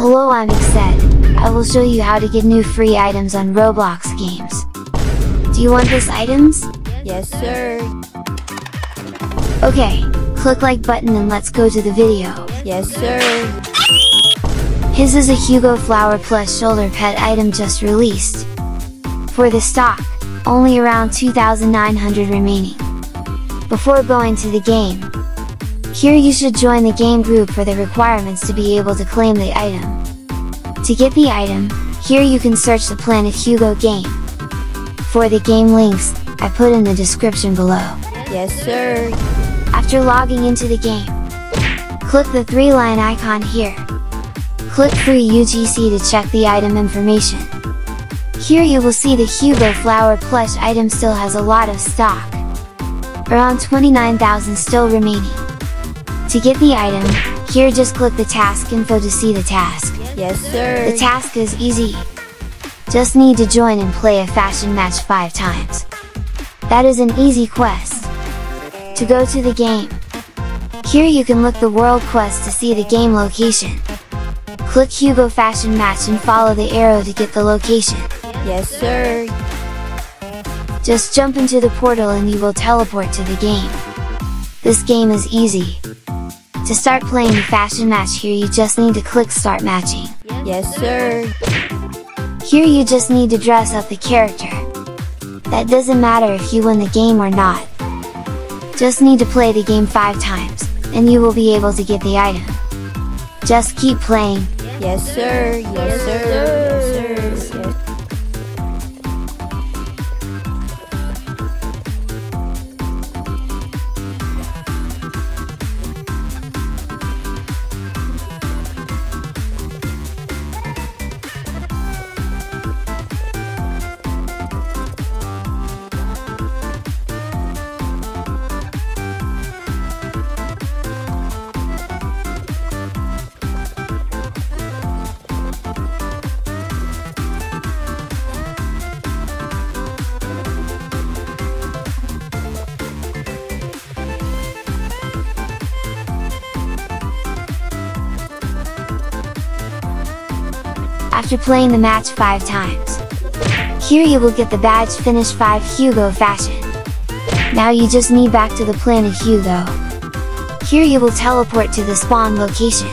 Hello, I'm Exced. I will show you how to get new free items on Roblox games. Do you want these items? Yes, sir. Okay, click like button and let's go to the video. Yes, sir. His is a Hugo Flower Plush Shoulder Pet item just released. For the stock, only around 2,900 remaining. Before going to the game, here you should join the game group for the requirements to be able to claim the item. To get the item, here you can search the Planet Hugo game. For the game links, I put in the description below. Yes, sir. After logging into the game, click the three-line icon here. Click Free UGC to check the item information. Here you will see the Hugo Flower Plush item still has a lot of stock. Around 29,000 still remaining. To get the item, here just click the task info to see the task. Yes, sir. The task is easy. Just need to join and play a fashion match 5 times. That is an easy quest. To go to the game, here you can look the world quest to see the game location. Click Hugo Fashion Match and follow the arrow to get the location. Yes, sir. Just jump into the portal and you will teleport to the game. This game is easy. To start playing the fashion match here you just need to click start matching. Yes, sir. Here you just need to dress up the character. That doesn't matter if you win the game or not. Just need to play the game 5 times, and you will be able to get the item. Just keep playing. Yes, sir. Yes, sir. Yes, sir. Yes, sir. After playing the match 5 times, here you will get the badge Finish 5 Hugo Fashion. Now you just need back to the Planet Hugo. Here you will teleport to the spawn location.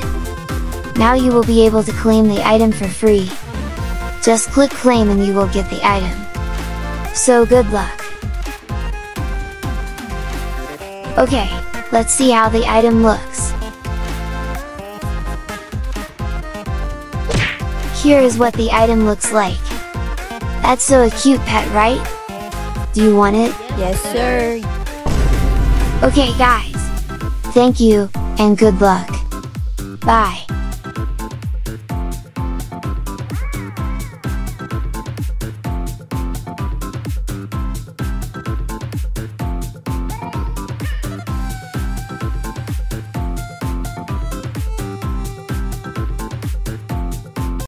Now you will be able to claim the item for free. Just click claim and you will get the item. So good luck! Okay, let's see how the item looks. Here is what the item looks like. That's so a cute pet, right? Do you want it? Yes, sir. Okay guys, thank you, and good luck. Bye.